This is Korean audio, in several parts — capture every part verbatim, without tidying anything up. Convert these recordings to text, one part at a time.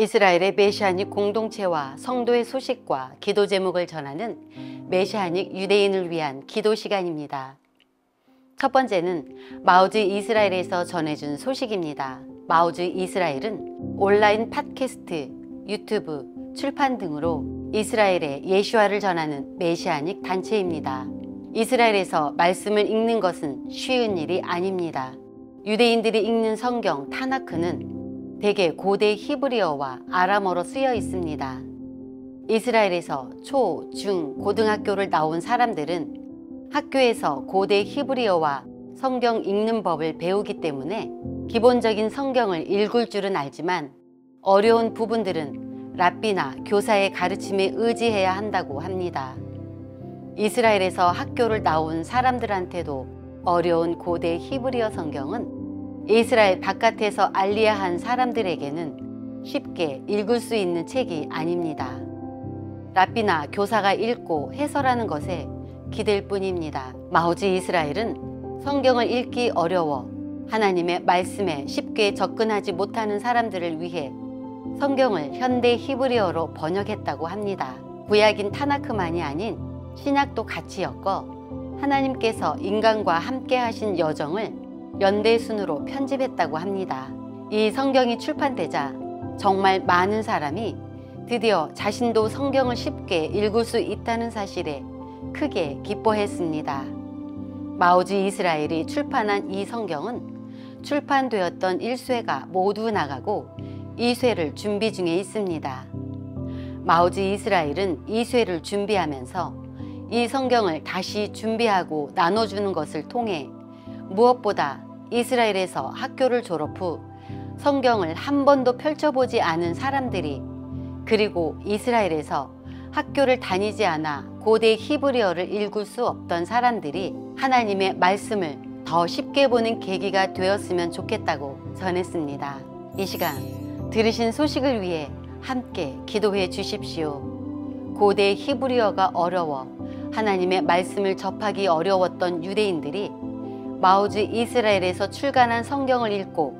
이스라엘의 메시아닉 공동체와 성도의 소식과 기도 제목을 전하는 메시아닉 유대인을 위한 기도 시간입니다. 첫 번째는 마오즈 이스라엘에서 전해준 소식입니다. 마오즈 이스라엘은 온라인 팟캐스트, 유튜브, 출판 등으로 이스라엘의 예슈아를 전하는 메시아닉 단체입니다. 이스라엘에서 말씀을 읽는 것은 쉬운 일이 아닙니다. 유대인들이 읽는 성경 타나크는 대개 고대 히브리어와 아람어로 쓰여 있습니다. 이스라엘에서 초, 중, 고등학교를 나온 사람들은 학교에서 고대 히브리어와 성경 읽는 법을 배우기 때문에 기본적인 성경을 읽을 줄은 알지만 어려운 부분들은 랍비나 교사의 가르침에 의지해야 한다고 합니다. 이스라엘에서 학교를 나온 사람들한테도 어려운 고대 히브리어 성경은 이스라엘 바깥에서 알리야한 사람들에게는 쉽게 읽을 수 있는 책이 아닙니다. 랍비나 교사가 읽고 해설하는 것에 기댈 뿐입니다. 마오즈 이스라엘은 성경을 읽기 어려워 하나님의 말씀에 쉽게 접근하지 못하는 사람들을 위해 성경을 현대 히브리어로 번역했다고 합니다. 구약인 타나크만이 아닌 신약도 같이 엮어 하나님께서 인간과 함께 하신 여정을 연대순으로 편집했다고 합니다. 이 성경이 출판되자 정말 많은 사람이 드디어 자신도 성경을 쉽게 읽을 수 있다는 사실에 크게 기뻐했습니다. 마오즈 이스라엘이 출판한 이 성경은 출판되었던 일 쇄가 모두 나가고 이 쇄를 준비 중에 있습니다. 마오즈 이스라엘은 이 쇄를 준비하면서 이 성경을 다시 준비하고 나눠주는 것을 통해 무엇보다 이스라엘에서 학교를 졸업 후 성경을 한 번도 펼쳐보지 않은 사람들이, 그리고 이스라엘에서 학교를 다니지 않아 고대 히브리어를 읽을 수 없던 사람들이 하나님의 말씀을 더 쉽게 보는 계기가 되었으면 좋겠다고 전했습니다. 이 시간 들으신 소식을 위해 함께 기도해 주십시오. 고대 히브리어가 어려워 하나님의 말씀을 접하기 어려웠던 유대인들이 마오즈 이스라엘에서 출간한 성경을 읽고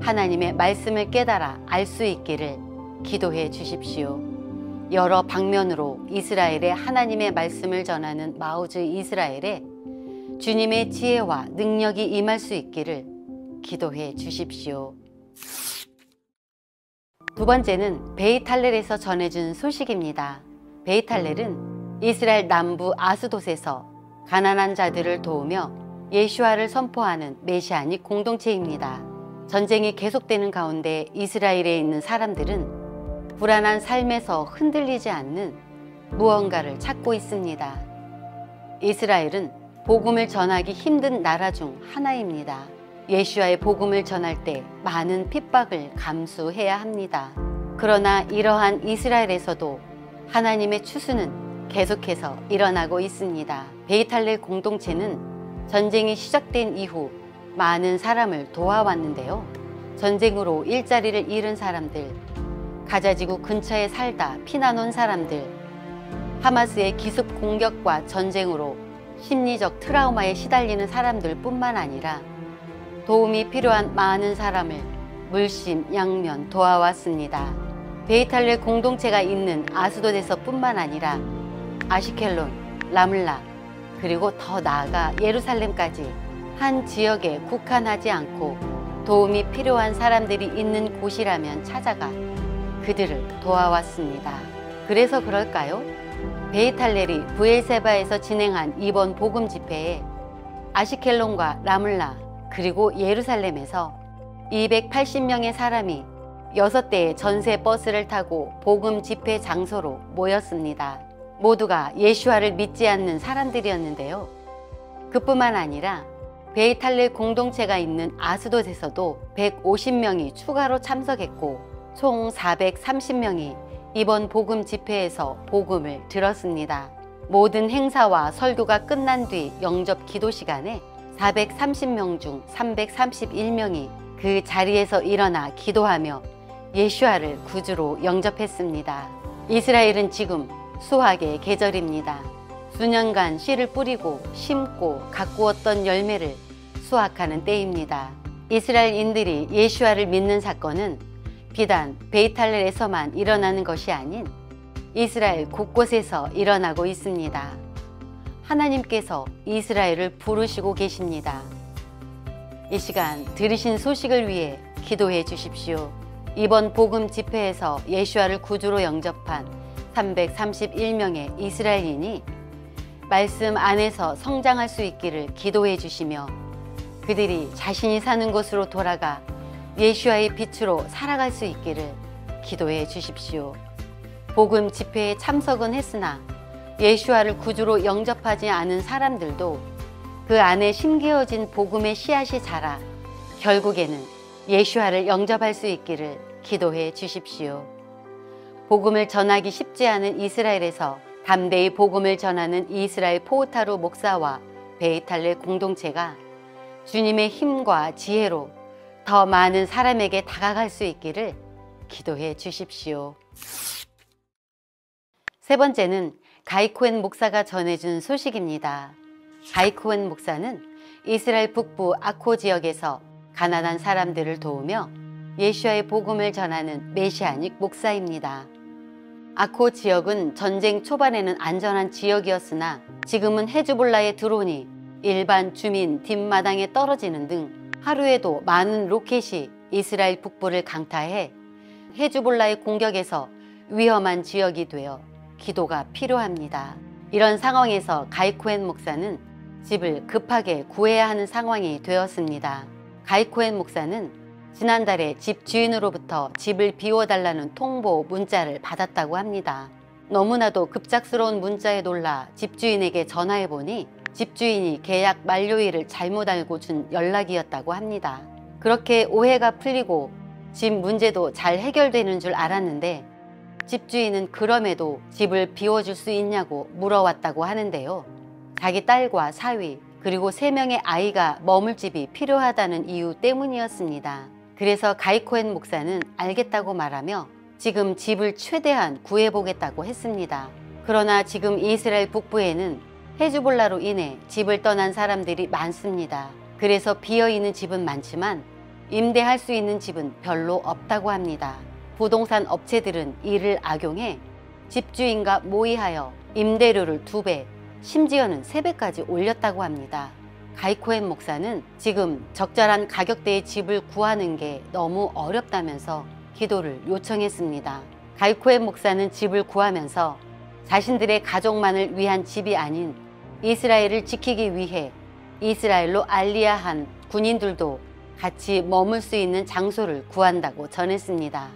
하나님의 말씀을 깨달아 알 수 있기를 기도해 주십시오. 여러 방면으로 이스라엘의 하나님의 말씀을 전하는 마오즈 이스라엘에 주님의 지혜와 능력이 임할 수 있기를 기도해 주십시오. 두 번째는 베잇 할렐에서 전해준 소식입니다. 베잇 할렐은 이스라엘 남부 아스돗에서 가난한 자들을 도우며 예슈아를 선포하는 메시아닉 공동체입니다. 전쟁이 계속되는 가운데 이스라엘에 있는 사람들은 불안한 삶에서 흔들리지 않는 무언가를 찾고 있습니다. 이스라엘은 복음을 전하기 힘든 나라 중 하나입니다. 예슈아의 복음을 전할 때 많은 핍박을 감수해야 합니다. 그러나 이러한 이스라엘에서도 하나님의 추수는 계속해서 일어나고 있습니다. 베잇 할렐 공동체는 전쟁이 시작된 이후 많은 사람을 도와왔는데요. 전쟁으로 일자리를 잃은 사람들, 가자지구 근처에 살다 피난 온 사람들, 하마스의 기습 공격과 전쟁으로 심리적 트라우마에 시달리는 사람들 뿐만 아니라 도움이 필요한 많은 사람을 물심양면 도와왔습니다. 베잇 할렐 공동체가 있는 아스돗에서 뿐만 아니라 아시켈론, 라물라, 그리고 더 나아가 예루살렘까지 한 지역에 국한하지 않고 도움이 필요한 사람들이 있는 곳이라면 찾아가 그들을 도와왔습니다. 그래서 그럴까요? 베잇 할렐이 브엘세바에서 진행한 이번 복음 집회에 아시켈론과 라물라, 그리고 예루살렘에서 이백팔십 명의 사람이 여섯 대의 전세 버스를 타고 복음 집회 장소로 모였습니다. 모두가 예슈아를 믿지 않는 사람들이었는데요. 그뿐만 아니라 베잇 할렐 공동체가 있는 아스돗에서도 백오십 명이 추가로 참석했고 총 사백삼십 명이 이번 복음 집회에서 복음을 들었습니다. 모든 행사와 설교가 끝난 뒤 영접 기도 시간에 사백삼십 명 중 삼백삼십일 명이 그 자리에서 일어나 기도하며 예슈아를 구주로 영접했습니다. 이스라엘은 지금 수확의 계절입니다. 수년간 씨를 뿌리고 심고 가꾸었던 열매를 수확하는 때입니다. 이스라엘인들이 예슈아를 믿는 사건은 비단 베잇 할렐에서만 일어나는 것이 아닌 이스라엘 곳곳에서 일어나고 있습니다. 하나님께서 이스라엘을 부르시고 계십니다. 이 시간 들으신 소식을 위해 기도해 주십시오. 이번 복음 집회에서 예수아를 구주로 영접한 삼백삼십일 명의 이스라엘인이 말씀 안에서 성장할 수 있기를 기도해 주시며, 그들이 자신이 사는 곳으로 돌아가 예수아의 빛으로 살아갈 수 있기를 기도해 주십시오. 복음 집회에 참석은 했으나 예수아를 구주로 영접하지 않은 사람들도 그 안에 심겨진 복음의 씨앗이 자라 결국에는 예수아를 영접할 수 있기를 기도해 주십시오. 복음을 전하기 쉽지 않은 이스라엘에서 담대히 복음을 전하는 이스라엘 포우타르 목사와 베잇 할렐 공동체가 주님의 힘과 지혜로 더 많은 사람에게 다가갈 수 있기를 기도해 주십시오. 세 번째는 가이 코헨 목사가 전해준 소식입니다. 가이 코헨 목사는 이스라엘 북부 아코 지역에서 가난한 사람들을 도우며 예수아의 복음을 전하는 메시아닉 목사입니다. 아코 지역은 전쟁 초반에는 안전한 지역이었으나 지금은 헤즈볼라의 드론이 일반 주민 뒷마당에 떨어지는 등 하루에도 많은 로켓이 이스라엘 북부를 강타해 헤즈볼라의 공격에서 위험한 지역이 되어 기도가 필요합니다. 이런 상황에서 가이 코헨 목사는 집을 급하게 구해야 하는 상황이 되었습니다. 가이 코헨 목사는 지난달에 집 주인으로부터 집을 비워달라는 통보 문자를 받았다고 합니다. 너무나도 급작스러운 문자에 놀라 집주인에게 전화해보니 집주인이 계약 만료일을 잘못 알고 준 연락이었다고 합니다. 그렇게 오해가 풀리고 집 문제도 잘 해결되는 줄 알았는데 집주인은 그럼에도 집을 비워줄 수 있냐고 물어왔다고 하는데요. 자기 딸과 사위 그리고 세 명의 아이가 머물 집이 필요하다는 이유 때문이었습니다. 그래서 가이 코헨 목사는 알겠다고 말하며 지금 집을 최대한 구해보겠다고 했습니다. 그러나 지금 이스라엘 북부에는 헤즈볼라로 인해 집을 떠난 사람들이 많습니다. 그래서 비어있는 집은 많지만 임대할 수 있는 집은 별로 없다고 합니다. 부동산 업체들은 이를 악용해 집주인과 모의하여 임대료를 두 배, 심지어는 세 배까지 올렸다고 합니다. 가이 코헨 목사는 지금 적절한 가격대의 집을 구하는 게 너무 어렵다면서 기도를 요청했습니다. 가이 코헨 목사는 집을 구하면서 자신들의 가족만을 위한 집이 아닌 이스라엘을 지키기 위해 이스라엘로 알리야한 군인들도 같이 머물 수 있는 장소를 구한다고 전했습니다.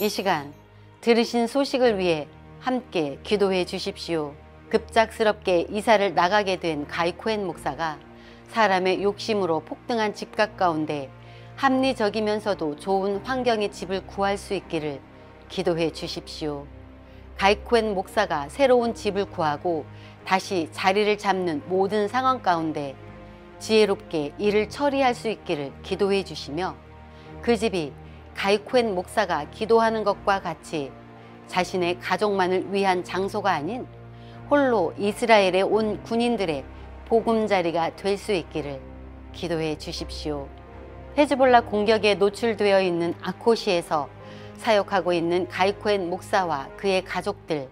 이 시간 들으신 소식을 위해 함께 기도해 주십시오. 급작스럽게 이사를 나가게 된 가이 코헨 목사가 사람의 욕심으로 폭등한 집값 가운데 합리적이면서도 좋은 환경의 집을 구할 수 있기를 기도해 주십시오. 가이 코헨 목사가 새로운 집을 구하고 다시 자리를 잡는 모든 상황 가운데 지혜롭게 일을 처리할 수 있기를 기도해 주시며, 그 집이 가이 코헨 목사가 기도하는 것과 같이 자신의 가족만을 위한 장소가 아닌 홀로 이스라엘에 온 군인들의 보금자리가 될 수 있기를 기도해 주십시오. 헤즈볼라 공격에 노출되어 있는 아코시에서 사역하고 있는 가이 코헨 목사와 그의 가족들,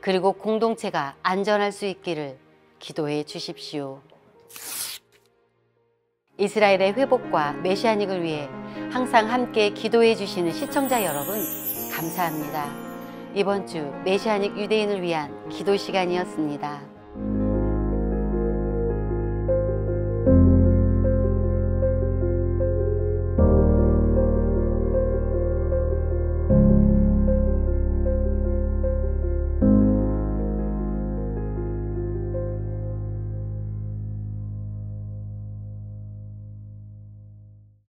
그리고 공동체가 안전할 수 있기를 기도해 주십시오. 이스라엘의 회복과 메시아닉을 위해 항상 함께 기도해 주시는 시청자 여러분, 감사합니다. 이번 주 메시아닉 유대인을 위한 기도 시간이었습니다.